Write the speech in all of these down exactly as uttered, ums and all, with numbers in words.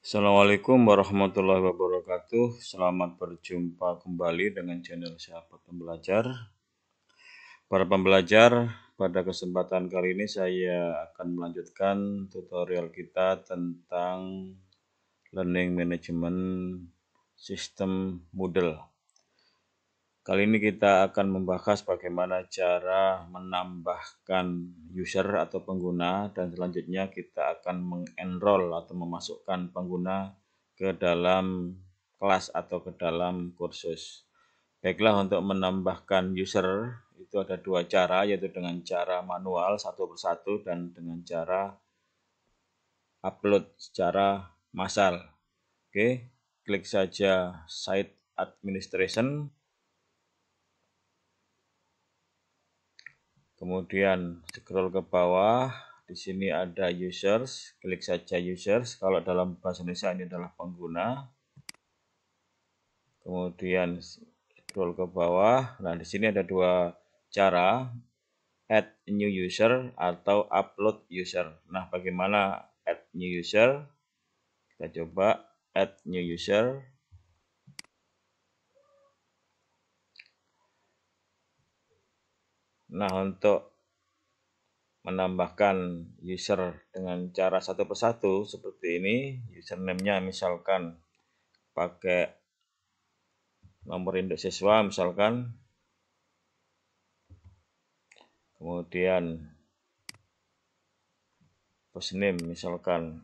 Assalamualaikum warahmatullahi wabarakatuh. Selamat berjumpa kembali dengan channel Sahabat Pembelajar. Para pembelajar, pada kesempatan kali ini saya akan melanjutkan tutorial kita tentang Learning Management System Moodle. Kali ini kita akan membahas bagaimana cara menambahkan user atau pengguna, dan selanjutnya kita akan mengenroll atau memasukkan pengguna ke dalam kelas atau ke dalam kursus. Baiklah, untuk menambahkan user itu ada dua cara, yaitu dengan cara manual satu persatu dan dengan cara upload secara massal. Oke, klik saja Site Administration. Kemudian scroll ke bawah, di sini ada users, klik saja users. Kalau dalam bahasa Indonesia ini adalah pengguna. Kemudian scroll ke bawah. Nah, di sini ada dua cara, add new user atau upload user. Nah, bagaimana add new user? Kita coba add new user. Nah, untuk menambahkan user dengan cara satu persatu seperti ini, username-nya misalkan pakai nomor induk siswa misalkan, kemudian first name misalkan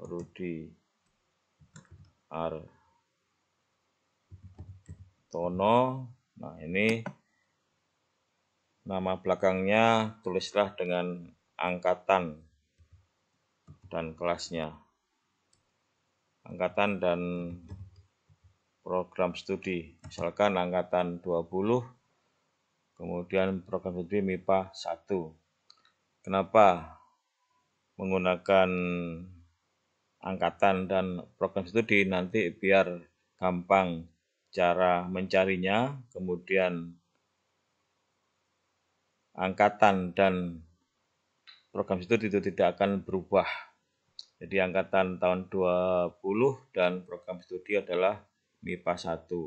Rudi Artono. Nah, ini nama belakangnya tulislah dengan angkatan dan kelasnya, angkatan dan program studi, misalkan angkatan dua puluh, kemudian program studi M I P A satu. Kenapa menggunakan angkatan dan program studi? Nanti biar gampang cara mencarinya. Kemudian angkatan dan program studi itu tidak akan berubah. Jadi angkatan tahun dua puluh dan program studi adalah M I P A satu.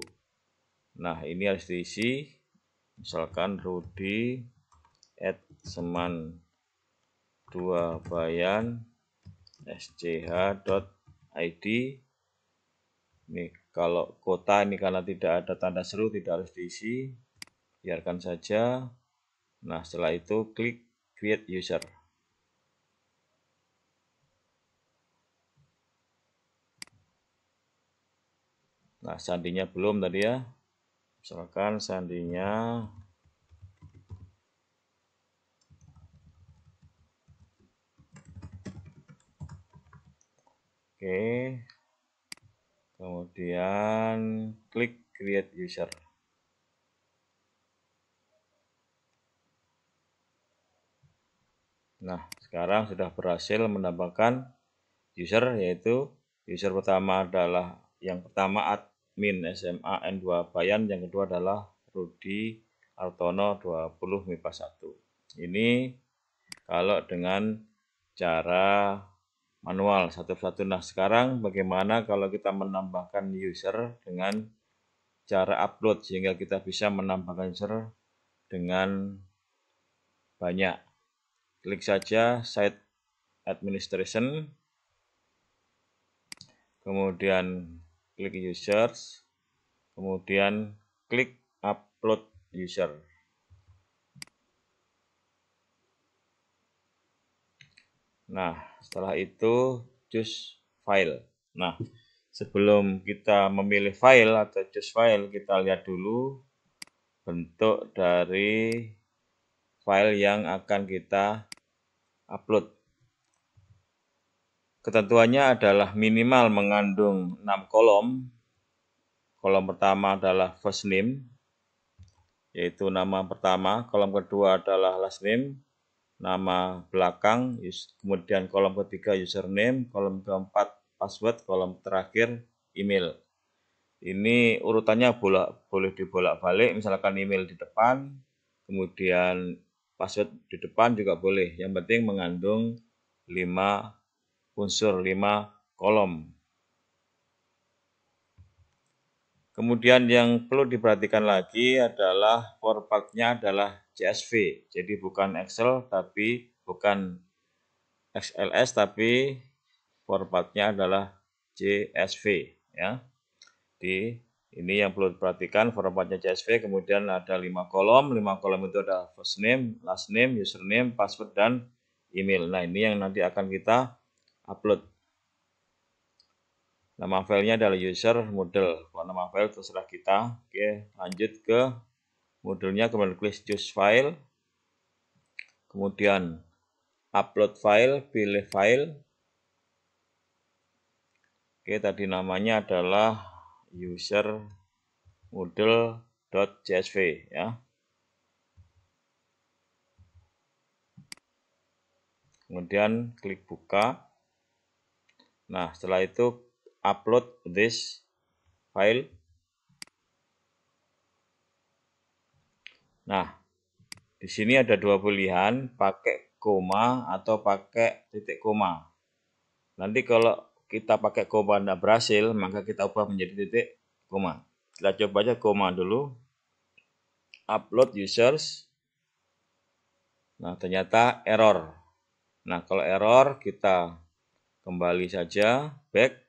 Nah, ini harus diisi. Misalkan Rudi at SMAN dua Bayan S C H dot I D. Nih, kalau kota ini karena tidak ada tanda seru tidak harus diisi. Biarkan saja. Nah, setelah itu klik create user. Nah, sandinya belum tadi ya. Misalkan sandinya oke. Kemudian klik create user. Nah, sekarang sudah berhasil menambahkan user, yaitu user pertama adalah yang pertama admin S M A N dua Bayan, yang kedua adalah Rudi Artono dua puluh M I P A satu. Ini kalau dengan cara manual satu persatu. Nah, sekarang bagaimana kalau kita menambahkan user dengan cara upload, sehingga kita bisa menambahkan user dengan banyak. Klik saja Site Administration, kemudian klik Users, kemudian klik Upload User. Nah, setelah itu choose file. Nah, sebelum kita memilih file atau choose file, kita lihat dulu bentuk dari file yang akan kita upload. Ketentuannya adalah minimal mengandung enam kolom. Kolom pertama adalah first name, yaitu nama pertama. Kolom kedua adalah last name, nama belakang. Kemudian kolom ketiga username, kolom keempat password, kolom terakhir email. Ini urutannya bolak, boleh dibolak-balik. Misalkan email di depan, kemudian password di depan juga boleh, yang penting mengandung lima unsur lima kolom. Kemudian yang perlu diperhatikan lagi adalah formatnya adalah C S V, jadi bukan Excel tapi bukan X L S tapi formatnya adalah C S V ya. Di ini yang perlu diperhatikan formatnya C S V, kemudian ada lima kolom, lima kolom itu ada first name, last name, username, password dan email. Nah, ini yang nanti akan kita upload. Nama filenya adalah user Moodle. Kalau nama file terserah kita. Oke, lanjut ke Moodle-nya, kemudian klik choose file. Kemudian upload file, pilih file. Oke, tadi namanya adalah user Moodle.csv ya. Kemudian klik buka. Nah, setelah itu upload this file. Nah, di sini ada dua pilihan, pakai koma atau pakai titik koma. Nanti kalau kita pakai koma tidak berhasil, maka kita ubah menjadi titik koma. Kita coba aja koma dulu. Upload users. Nah, ternyata error. Nah, kalau error kita kembali saja back.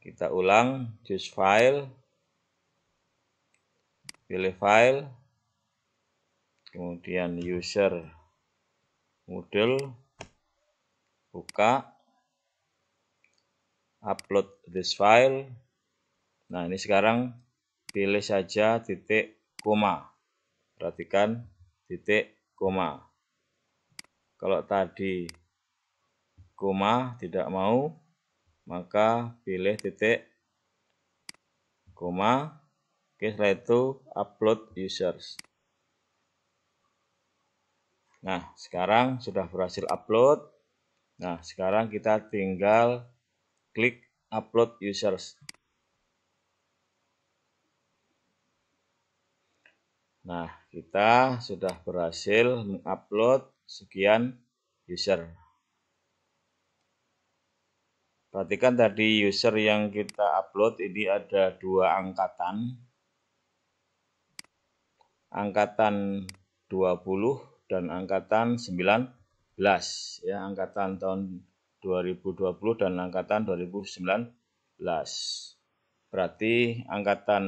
Kita ulang, choose file, pilih file, kemudian user Moodle, buka, upload this file. Nah, ini sekarang pilih saja titik koma. Perhatikan titik koma. Kalau tadi koma tidak mau, maka pilih titik koma. Oke, setelah itu upload users. Nah, sekarang sudah berhasil upload. Nah, sekarang kita tinggal klik upload users. Nah, kita sudah berhasil mengupload sekian user. Perhatikan tadi user yang kita upload ini ada dua angkatan. Angkatan dua puluh dan angkatan sembilan belas ya, angkatan tahun dua ribu dua puluh dan angkatan dua ribu sembilan belas. Berarti angkatan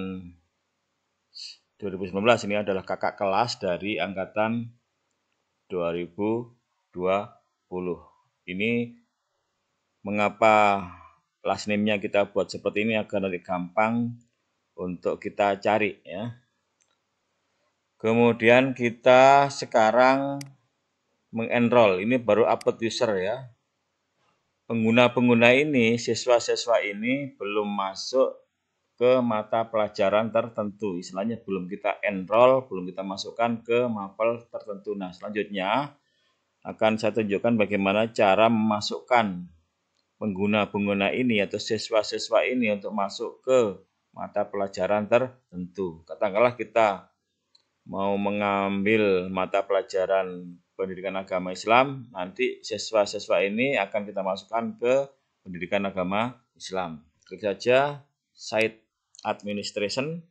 dua ribu sembilan belas ini adalah kakak kelas dari angkatan dua ribu dua puluh. Ini mengapa last name-nya kita buat seperti ini agar lebih gampang untuk kita cari ya. Kemudian kita sekarang mengenroll, ini baru upload user ya. Pengguna-pengguna ini, siswa-siswa ini belum masuk ke mata pelajaran tertentu. Istilahnya belum kita enroll, belum kita masukkan ke mapel tertentu. Nah, selanjutnya akan saya tunjukkan bagaimana cara memasukkan pengguna-pengguna ini atau siswa-siswa ini untuk masuk ke mata pelajaran tertentu. Katakanlah kita mau mengambil mata pelajaran pendidikan agama Islam, nanti siswa-siswa ini akan kita masukkan ke pendidikan agama Islam. Klik saja Site Administration.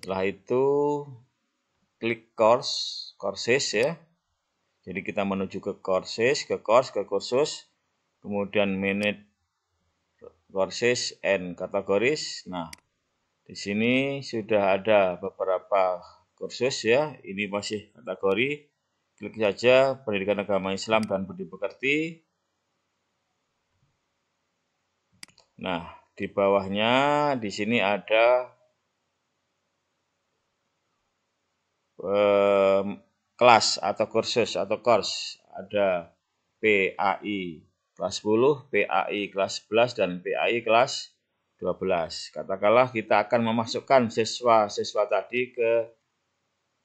Setelah itu klik Course, Courses ya. Jadi kita menuju ke courses, ke course, ke kursus, kemudian manage courses and categories. Nah, di sini sudah ada beberapa kursus ya. Ini masih kategori. Klik saja pendidikan agama Islam dan budi pekerti. Nah, di bawahnya di sini ada eh, kelas atau kursus atau course, ada P A I kelas sepuluh, P A I kelas sebelas, dan P A I kelas dua belas. Katakanlah kita akan memasukkan siswa-siswa tadi ke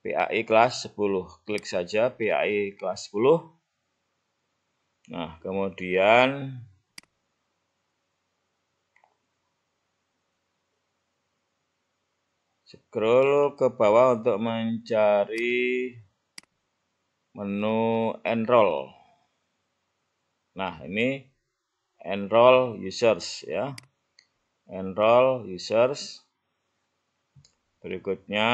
P A I kelas sepuluh. Klik saja P A I kelas sepuluh. Nah, kemudian Scroll ke bawah untuk mencari menu enroll. Nah, ini enroll users ya. Enroll users. Berikutnya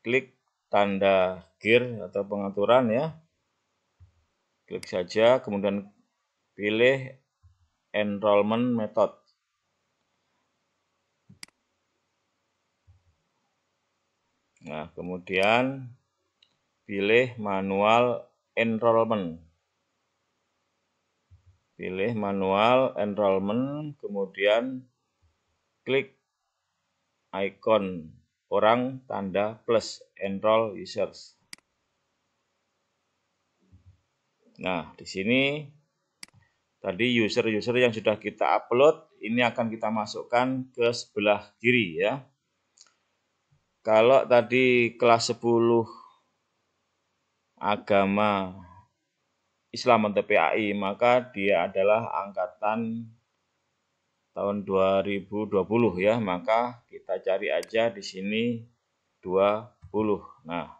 klik tanda gear atau pengaturan ya. Klik saja, kemudian pilih enrollment method. Nah, kemudian pilih manual enrollment. Pilih manual enrollment, kemudian klik ikon orang tanda plus enroll users. Nah, di sini tadi user-user yang sudah kita upload, ini akan kita masukkan ke sebelah kiri ya. Kalau tadi kelas sepuluh agama Islam atau P A I, maka dia adalah angkatan tahun dua ribu dua puluh ya, maka kita cari aja di sini dua puluh. Nah,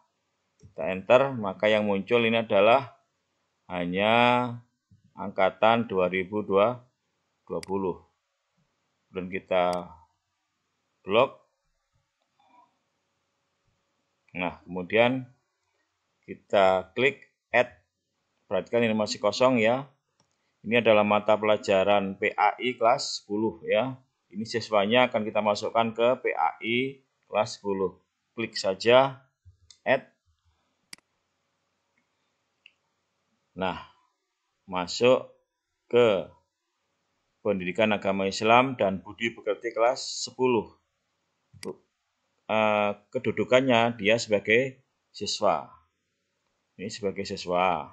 kita enter, maka yang muncul ini adalah hanya angkatan dua ribu dua puluh. Kemudian kita blok. Nah, kemudian kita klik add, berarti kan ini masih kosong ya. Ini adalah mata pelajaran P A I kelas sepuluh ya. Ini siswanya akan kita masukkan ke P A I kelas sepuluh. Klik saja add. Nah, masuk ke pendidikan agama Islam dan budi pekerti kelas sepuluh. Uh, kedudukannya dia sebagai siswa, ini sebagai siswa,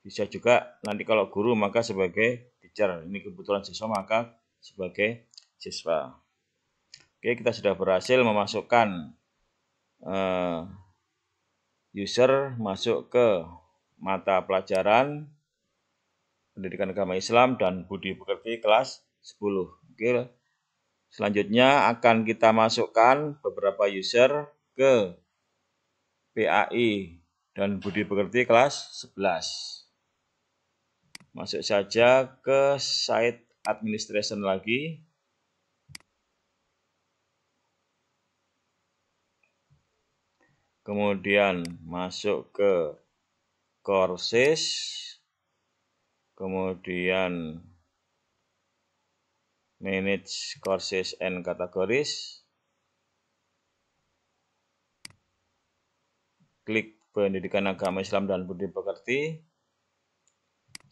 bisa juga nanti kalau guru maka sebagai teacher, ini kebetulan siswa maka sebagai siswa. Oke, kita sudah berhasil memasukkan uh, user masuk ke mata pelajaran pendidikan agama Islam dan budi pekerti kelas sepuluh. Oke, selanjutnya akan kita masukkan beberapa user ke P A I dan budi pekerti kelas sebelas. Masuk saja ke site administration lagi. Kemudian masuk ke courses. Kemudian manage courses and categories. Klik pendidikan agama Islam dan budi pekerti.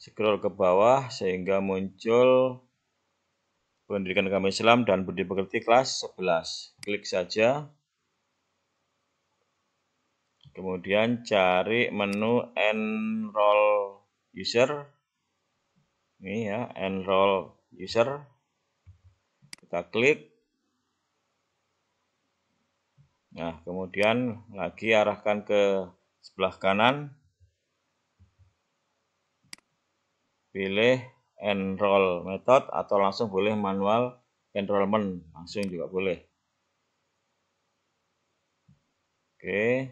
Scroll ke bawah sehingga muncul pendidikan agama Islam dan budi pekerti kelas sebelas. Klik saja. Kemudian cari menu enroll user. Ini ya, enroll user. Kita klik. Nah, kemudian lagi arahkan ke sebelah kanan. Pilih enroll method atau langsung boleh manual enrollment, langsung juga boleh. Oke.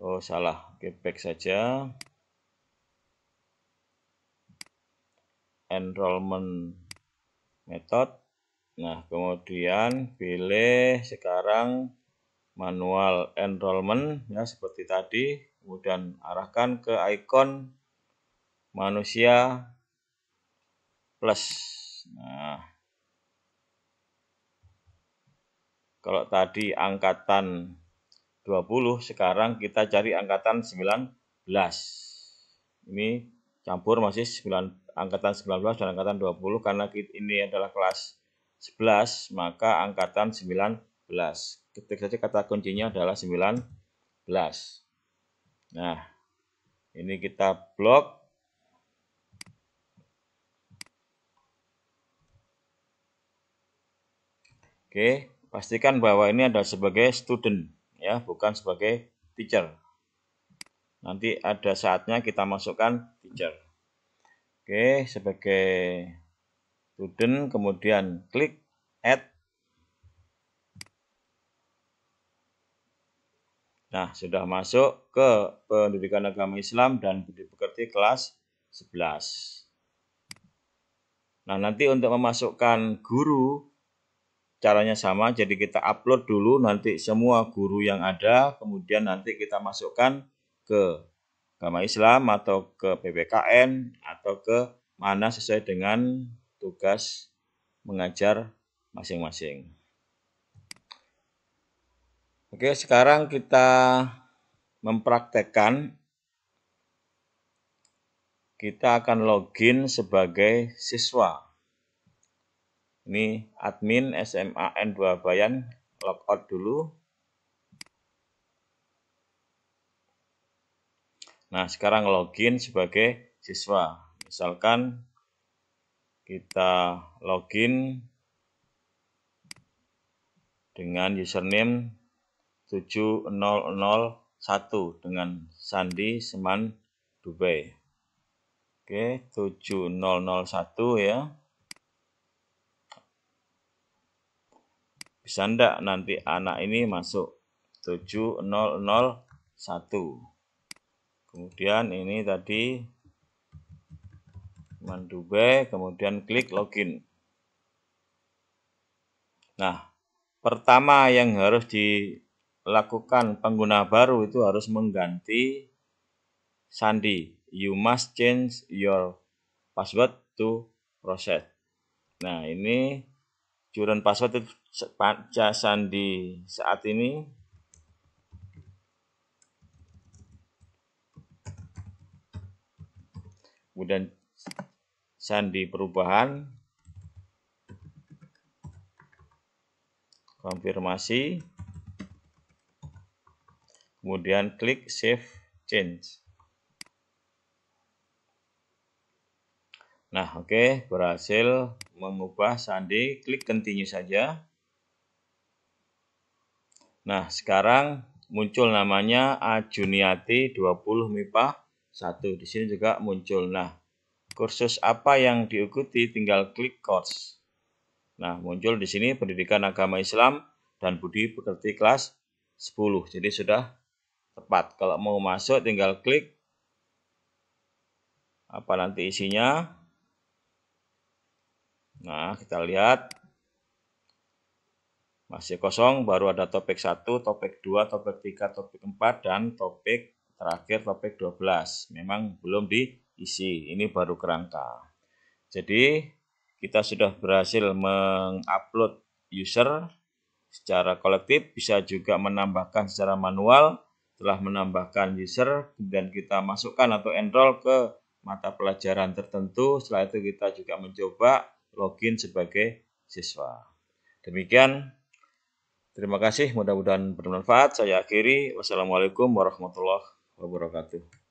Oh, salah. Oke, back saja. Enrollment method. Nah, kemudian pilih sekarang manual enrollment ya seperti tadi, kemudian arahkan ke ikon manusia plus. Nah, kalau tadi angkatan dua puluh, sekarang kita cari angkatan sembilan belas. Ini campur masih sembilan belas. Angkatan sembilan belas dan angkatan dua puluh, karena ini adalah kelas sebelas, maka angkatan sembilan belas. Ketik saja kata kuncinya adalah sembilan belas. Nah, ini kita blok. Oke, pastikan bahwa ini ada sebagai student ya, bukan sebagai teacher. Nanti ada saatnya kita masukkan teacher. Oke, sebagai student, kemudian klik add. Nah, sudah masuk ke pendidikan agama Islam dan budi pekerti kelas sebelas. Nah, nanti untuk memasukkan guru, caranya sama. Jadi kita upload dulu nanti semua guru yang ada, kemudian nanti kita masukkan ke agama Islam atau ke P P K N atau ke mana sesuai dengan tugas mengajar masing-masing. Oke, sekarang kita mempraktekkan. Kita akan login sebagai siswa. Ini admin S M A N dua Bayan, logout dulu. Nah, sekarang login sebagai siswa. Misalkan kita login dengan username tujuh nol nol satu dengan sandi SMAN Dubai. Oke, tujuh nol nol satu ya. Bisa ndak nanti anak ini masuk tujuh nol nol satu. Kemudian ini tadi SMAN Dubai, kemudian klik login. Nah, pertama yang harus di lakukan pengguna baru itu harus mengganti sandi. You must change your password to process. Nah, ini current password itu sandi saat ini. Kemudian sandi perubahan. Konfirmasi. Kemudian klik Save Change. Nah, oke, okay, berhasil mengubah sandi. Klik Continue saja. Nah, sekarang muncul namanya Ajuniati dua puluh MIPA satu. Di sini juga muncul. Nah, kursus apa yang diikuti tinggal klik Course. Nah, muncul di sini Pendidikan Agama Islam dan Budi Pekerti kelas sepuluh. Jadi sudah tepat. Kalau mau masuk tinggal klik apa nanti isinya. Nah, kita lihat masih kosong, baru ada topik satu, topik dua, topik tiga, topik empat, dan topik terakhir topik dua belas. Memang belum diisi, ini baru kerangka. Jadi kita sudah berhasil mengupload user secara kolektif, bisa juga menambahkan secara manual. Telah menambahkan user, kemudian kita masukkan atau enroll ke mata pelajaran tertentu. Setelah itu kita juga mencoba login sebagai siswa. Demikian, terima kasih, mudah-mudahan bermanfaat. Saya akhiri, wassalamualaikum warahmatullahi wabarakatuh.